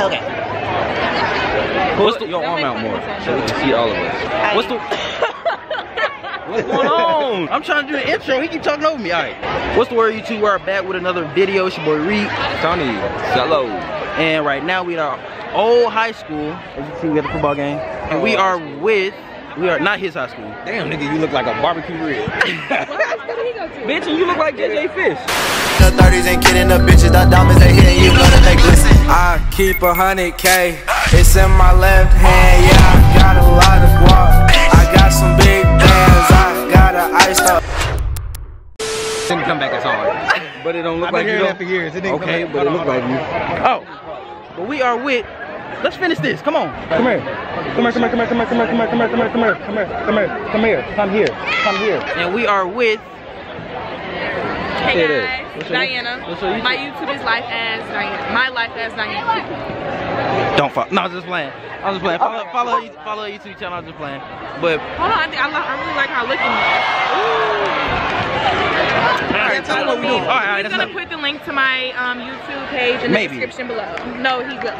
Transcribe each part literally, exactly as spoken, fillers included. Okay. Pull your arm out more so we can see all of us. What's the... What's going on? I'm trying to do the intro. He keep talking over me. All right. What's the word, you two? We're back with another video. It's your boy Reek Tony. Hello. And right now we are at our old high school. As you can see, we got the football game. And we are with... We are not his high school. Damn, nigga, you look like a barbecue rib. Bitch, and you look like J J Fish. The thirties ain't kidding the bitches. The diamonds ain't hitting you, blood and they glisten. I keep a hundred K. It's in my left hand. Yeah, I got a lot of guap. I got some big bands. I got an ice up. Didn't come back at all. But it don't look I've been like you. Don't... After years. It didn't okay, come but it looked like you. Oh, but we are with. Let's finish this. Come on. Come here. Come here. Come here. Come here. Come here. Come here. Come here. Come here. Come here. Come here. Come here. Come here. Come here. Come here. And we are with. Hey guys, Diana. My YouTube is life as Diana. My life as Diana. Don't fuck. No, I was just playing. I was just playing. Follow, follow, follow your YouTube channel. I was just playing. But hold on. I think I, I really like how looking. All right. Tell me what we do. All right. He's gonna put the link to my um, YouTube page in the description below. No, he will.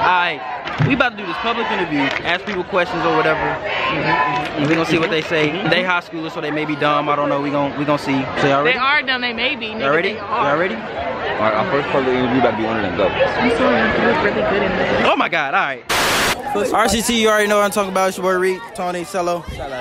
Alright, we about to do this public interview, ask people questions or whatever, mm-hmm. We're gonna see what they say. Mm-hmm. They high schoolers, so they may be dumb, I don't know, we're gonna, we gonna see. So y'all ready? They are dumb, they may be. Y'all ready? Y'all ready? Alright, our first public interview about to be on and go. I'm sorry, you look really good in this. Oh my god, alright. R C T, you already know what I'm talking about, it's your boy Reek, Tony, Cello. What's your name?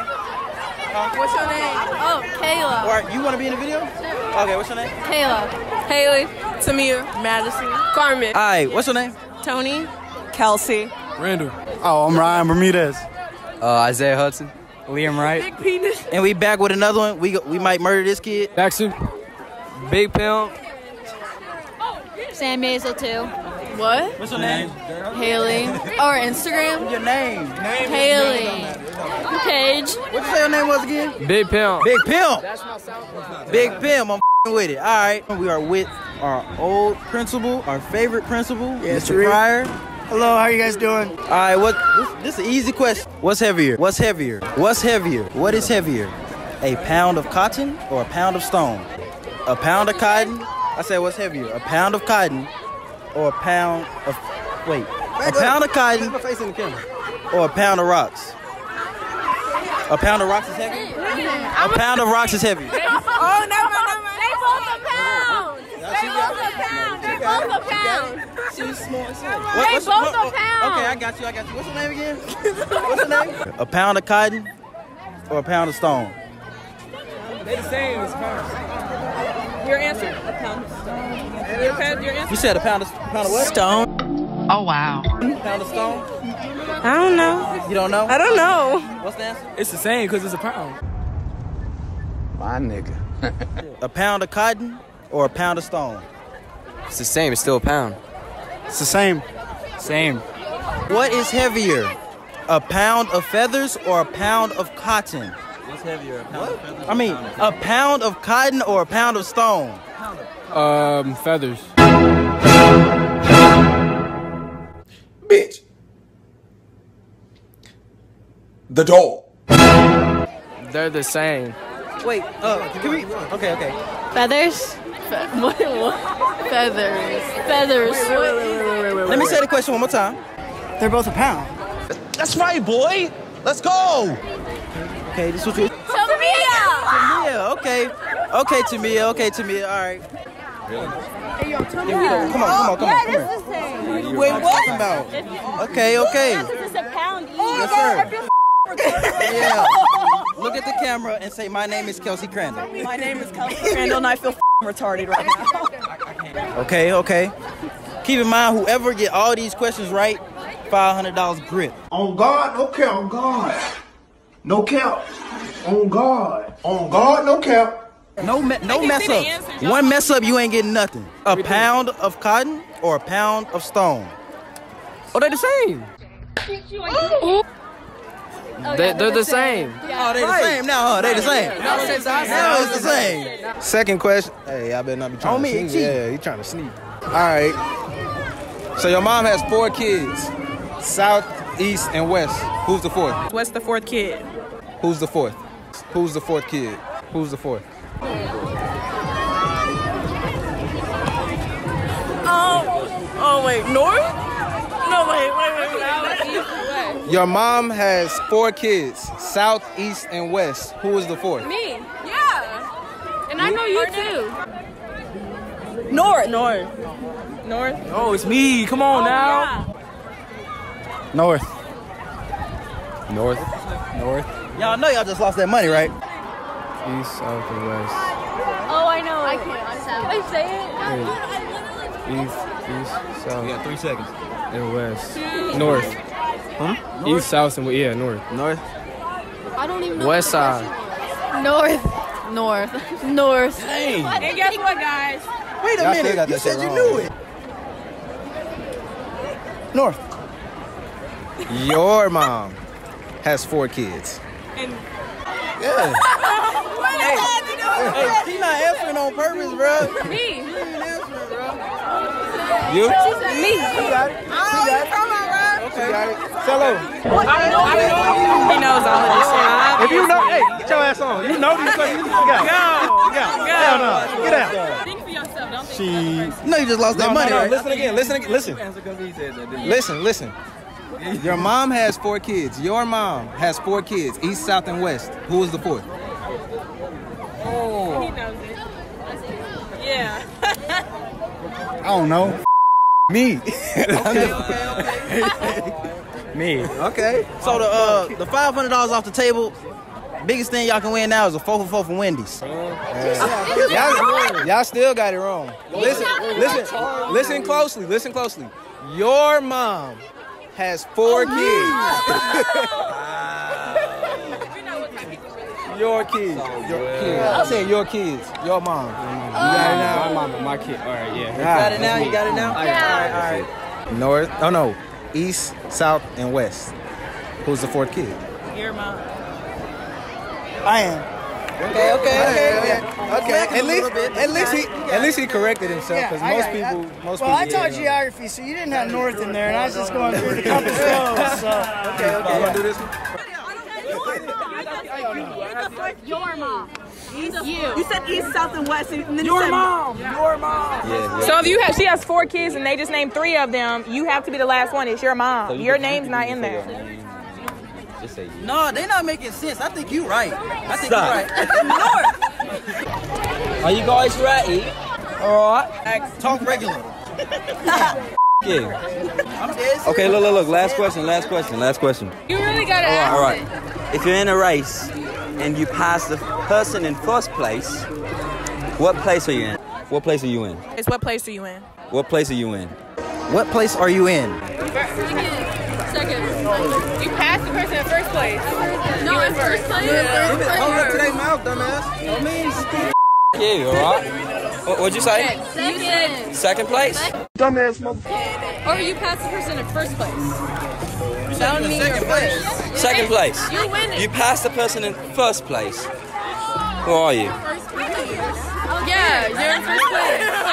Huh? What's your name? Oh, Kayla. Alright, you wanna be in the video? Sure. Okay, what's your name? Kayla. Haley. Samir. Madison. Carmen. Alright, what's your name? Tony, Kelsey, Crandall. Oh, I'm Ryan Bermudez. Uh, Isaiah Hudson, Liam Wright. Big penis. And we back with another one. We we might murder this kid. Back soon. Big Pimp. Sam Mesa too. What? What's your name? Haley. Our Instagram. Your name. name Haley. Paige. What you say your name was again? Big Pimp. Big Pimp. That's my sound. Big Pimp. I'm f***ing with it. All right. We are with our old principal, our favorite principal, yes, Mister Pryor. Hello, how are you guys doing? All right, what? This, this is an easy question. What's heavier? What's heavier? What's heavier? What is heavier? A pound of cotton or a pound of stone? A pound of cotton? I said, what's heavier? A pound of cotton or a pound of? Wait, a pound of cotton or a pound of rocks? A pound of rocks is heavy. A pound of rocks is heavy. Oh no! Both a pound. She's small. They both a pound. Okay, I got you. I got you. What's your name again? What's your name? A pound of cotton or a pound of stone? They the same as pounds. Your answer? A pound of stone. Your pound, your answer? You said a pound of, pound of what? Stone. Oh, wow. A pound of stone? I don't know. You don't know? I don't know. What's the answer? It's the same because it's a pound. My nigga. A pound of cotton or a pound of stone? It's the same, it's still a pound. It's the same. Same. What is heavier? A pound of feathers or a pound of cotton? What's heavier? A pound of feathers? I mean, a pound of cotton or a pound of stone? Um, feathers. Bitch. The dog. They're the same. Wait, uh, can we? Okay, okay. Feathers? Fe what, what? Feathers. Feathers. Wait, wait, wait, wait, wait, wait, Let wait. me say the question one more time. They're both a pound. That's right, boy. Let's go. Okay, this is what you. Tamiya! Tamiya, okay. Okay, Tamiya, okay, Tamiya, all right. Really? Hey, yo, Tamiya. Yeah, come on, come on, come on. Yeah, this is the same. Wait, what? About? It's, okay, okay. It's a pound each. Yes, sir. Yeah. Look at the camera and say, my name is Kelsey Crandall. My name is Kelsey Crandall and I feel retarded right now. Okay, okay. Keep in mind, whoever get all these questions right, five hundred dollars grip. On God, no cap. On God, no cap. On God, on God, no cap. No, me no mess up. Answer, one mess up, you ain't getting nothing. A Everything. pound of cotton or a pound of stone? Oh, they're the same. Oh, they, yeah, they're the same. same. Yeah. Oh, they're the same now, huh? They're the same. Yeah. Now it's the same. It's the same. Second question. Hey, I better not be trying Homie, to sneak. Yeah, you trying to sneak. All right. So your mom has four kids, south, east, and west. Who's the fourth? What's the fourth kid? Who's the fourth? Who's the fourth kid? Who's the fourth? Oh, oh wait, north? No, wait, wait, wait, wait. Your mom has four kids, south, east, and west. Who is the fourth? Me. Yeah. And you? I know you too. North. North. North. Oh, it's me. Come on oh, now. Yeah. North. North. North. Y'all know y'all just lost that money, right? East, south, and west. Oh, I know. I can't. Can I say it? Hey. East, east, south. We got three seconds. And west. North. Huh? North? East, south, and yeah, north. North. I don't even know. West side. North. North. North. Dang. And guess what, guys? Wait a minute. You said you knew it. North. Your mom has four kids. And yeah. Hey, she not answering on purpose, bro. Me. You? She said me. She got it. She got it. She got it. Hello. He knows all of this shit. If you know, hey, get your ass on. You know these things. You got it. Go. Go. Hell no. Get out. Think for yourself. Don't think for yourself. No, you just lost that money. Listen again. Listen again. Listen. Listen. Listen. Your mom has four kids. Your mom has four kids. East, south, and west. Who is the fourth? Oh. He knows it. Yeah. I don't know. Me. Okay, okay, okay. Me. Okay. So the uh, the five hundred dollars off the table, biggest thing y'all can win now is a four for four from Wendy's. Yeah. Y'all still got it wrong. Listen, listen, listen closely. Listen closely. Your mom has four kids. Your kids. Your kids. I'm saying your kids. Your mom. You got it now. My mom and my kid. All right. Yeah. You got it now. You got it now. All right. All right. North, oh no, east, south, and west. Who's the fourth kid? Your mom. I am. Okay, okay, okay, okay. okay. okay. At least, at least he, at least he corrected himself because yeah, most I, people, I, most well, people. Well, I taught yeah, geography, so you didn't have north in there, and I was just going through the couple shows. So. Okay, okay. You want to do this one? Your mom. East, you. you said east, south, and west, and then your you said mom. Yeah. Your mom. Yeah, yeah. So if you have, she has four kids, and they just named three of them. You have to be the last one. It's your mom. So you your name's not in there. Just say you. No, they're not making sense. I think you're right. I think you're right. North. Are you guys ready? All right. Talk regular. Yeah. Okay. Look, look, look. Last question. Last question. Last question. You really gotta ask. All right. All right. If you're in a race and you pass the person in first place, what place are you in? What place are you in? It's what place are you in? What place are you in? What place are you in? Second. Second. You pass the person in first place. No, you in first place. Yeah. Hold up to their mouth, dumbass. That means you, alright? What, what'd you say? Second. Second place? Dumbass motherfucker. Or you pass the person in first place. That would mean second place. Second place. You win it. You pass the person in first place. Who are you? First place. Oh, yeah, you're in first place. I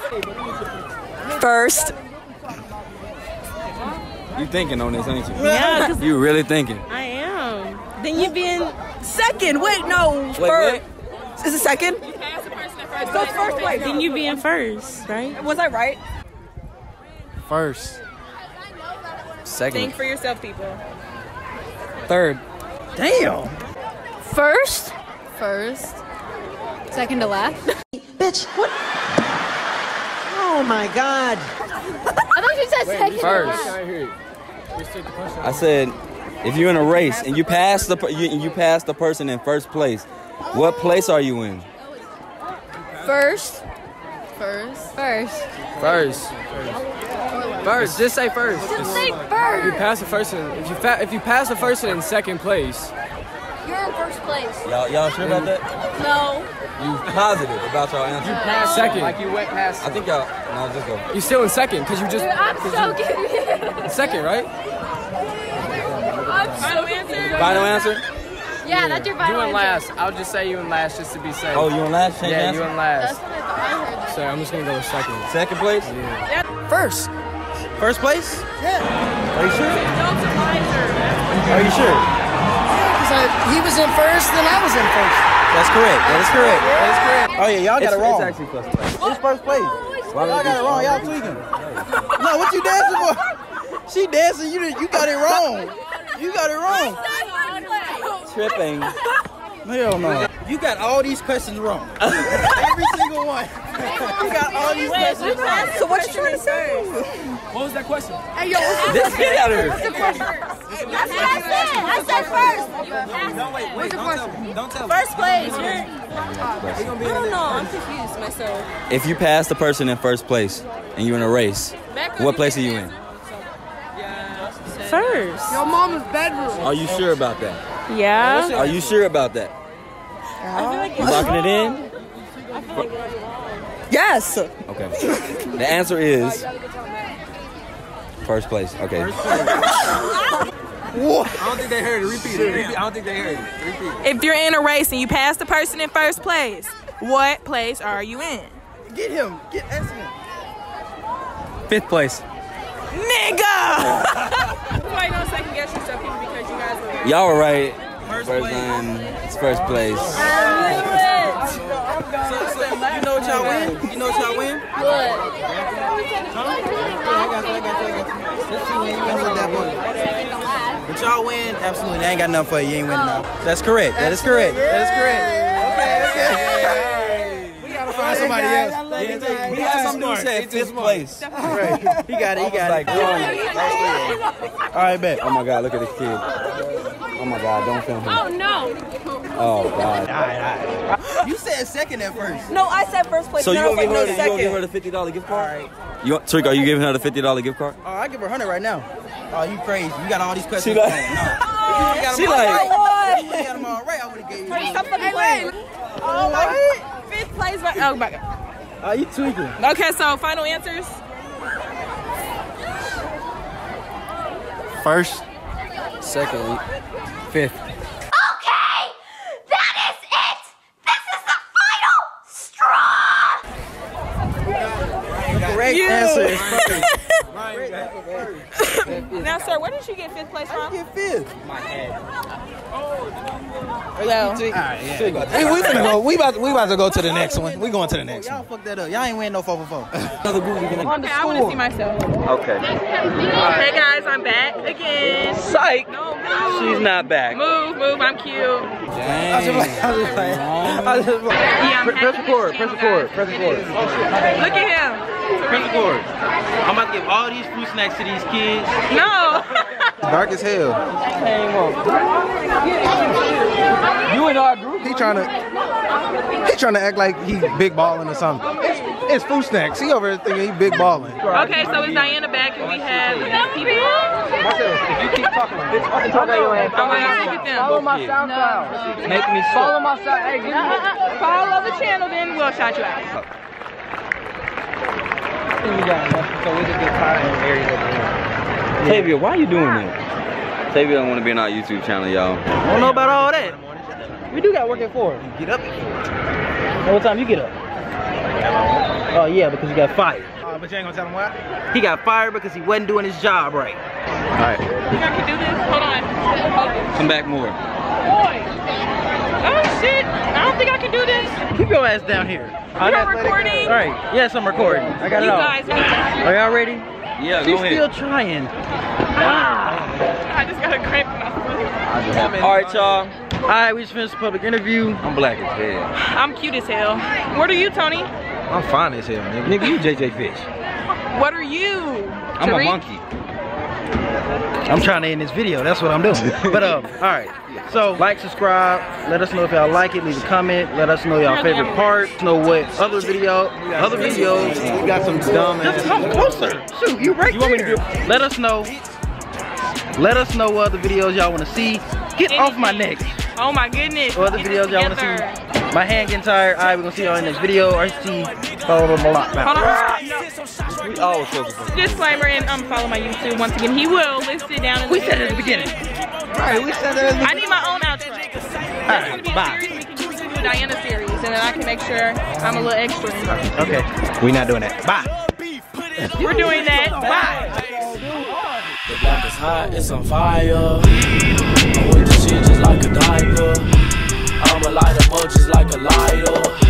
tried to ask. First. You thinking on this, ain't you? Yeah. You really thinking. I am. Then you being second. Wait, no. First. Is it second? You pass the person in first place. So first place. Then you being first, right? Was I right? First. Second. Think for yourself, people. Third. Damn. First. First. Second to last. Bitch, what? Oh my god. I thought you said Wait, second first. to last. I said, if you're in a race and you pass the you, you pass the person in first place, what place are you in? First. First. First. First. First, just say first. Just say first. You pass the first. In, if you fa if you pass the first in second place, you're in first place. Y'all, y'all sure about that? No. You positive about y'all answer? You pass no. second. Like you went past. I think y'all. No, just go. You still in second because you just. Dude, I'm so confused. Second, right? I'm final so answer. Final answer. Yeah, that's your final answer. You in last. I would just say you in last just to be safe. Oh, you in last? Change yeah, answer? you in last. That's what I thought I heard. So I'm just gonna go with second. Second place. Yeah. yeah. First. First place? Yeah. Are you sure? Are you sure? Yeah, because he was in first, then I was in first. That's correct. That is correct. That is correct. Oh yeah, y'all got it wrong. It's actually first place. It's first place. Why y'all got it wrong. Y'all tweaking. No, what you dancing for? She dancing. You you got it wrong. You got it wrong. Tripping. Hell no. You got all these questions wrong. Every single one. You got all these questions wrong. So what you trying to say? What was that question? Hey yo, what's the question? That's what I said. I said first. No, wait, wait. Don't tell, don't tell. First place. I don't know. I'm confused myself. If you pass the person in first place and you're in a race, what place are you in? First. Your mama's bedroom. Are you sure about that? Yeah. Are you sure about that? I feel like you locking it in? I feel like it's wrong. Yes. Okay. The answer is first place. Okay. First place. What? I don't think they heard it. Repeat it. Repeat. I don't think they heard it. Repeat it. If you're in a race and you pass the person in first place, what place are you in? Get him. Get him. Fifth place. Nigga! Why don't second guess yourself because you guys were right. Y'all were right. First, first place. Line, it's first place. So, so you know what y'all win? You know what y'all win? What? But y'all win? Absolutely. I ain't got nothing for you. You ain't winning now. That's correct. That is correct. That is correct. Okay, okay. We gotta find somebody else. Yeah, we got something to say. Fifth place. Right. He got it. He got it. All right, bet. Oh my God! Look at this kid. Oh my God! Don't film him. Oh no. Oh God. All right, all right. You said second at first. No, I said first place. So you gonna give her? You gonna give her the fifty dollar gift card? All right. You, Tariq, are you giving her the fifty dollar gift card? Oh, I give her a hundred right now. Oh, you crazy. You got all these questions. She like, no. She like, if you got them all right, I would've gave you. Stop fucking playing. Oh my. Fifth place right. Oh my God. Are you tweaking? Okay, so final answers. First, second, fifth. Okay, that is it. This is the final straw. The correct answer is first. Now, sir, where did you get fifth place from? I get fifth. My head. Hello. Hello. All right, yeah. Hey, we finna go. We about, we about to go to the next one. We going to the next one. Y'all fucked that up. Y'all ain't winning no four for four. Another group. Okay, I want to see myself. Okay. Hey guys, I'm back again. Psych. No, move. She's not back. Move, move. I'm cute. Dang. I was just like, I was just like, I was just like. Yeah, I'm press record. Press record. Press record. Look at him. I'm about to give all these food snacks to these kids. No! Dark as hell. You in our group? He trying to, he trying to act like he big balling or something. It's, it's food snacks. He over there thinking he big balling. Okay, so it's Diana back and we have these people. If you keep talking, bitch, fucking talk out your ass. All right, look at them. Follow my SoundCloud. Make me sick. Follow my SoundCloud. Follow the channel, then we'll shout you out. We got enough, so we just get tired in areas over here. Tavia, why are you doing that? Tavia don't want to be on our YouTube channel, y'all. I don't know about all that. We do got work at four. Get up. And what time you get up? Oh yeah, because you got fired. Uh, but you ain't gonna tell him why? He got fired because he wasn't doing his job right. All right. You guys can do this. Hold on. Come back more. Oh shit! I don't think I can do this. Keep your ass down here. I'm recording. All right. Yes, I'm recording. I got you it all. Guys. Are y'all ready? Yeah, She's go ahead. Still trying. Ah. I just got a cramp in my foot. All right, y'all. All right, we just finished the public interview. I'm black as hell. I'm cute as hell. What are you, Tony? I'm fine as hell, nigga. Nigga, you J J Fish. What are you? I'm Tariq? A monkey. I'm trying to end this video. That's what I'm doing. But um, all right. So like, subscribe. Let us know if y'all like it. Leave a comment. Let us know y'all favorite part. Know what other video, other videos. We got some dumb. Just come closer. Shoot, you right there. Let us know. Let us know what other videos y'all want to see. Get off my neck. Oh my goodness. What other videos y'all want to see? My hand getting tired. All right, we're gonna see y'all in the next video. R C. Follow them a lot. We always disclaimer and um follow my YouTube once again. He will list it down in the We said it at the beginning. Alright, we said it at the beginning. I need my own outro. Alright, bye. Series, we can usually do Diana series and then I can make sure I'm a little extra. Okay. We're not doing that. Bye. We're doing that. Bye. The black is hot, it's on fire. I wear this shit just like a diaper. I'ma light 'em up just like a lighter.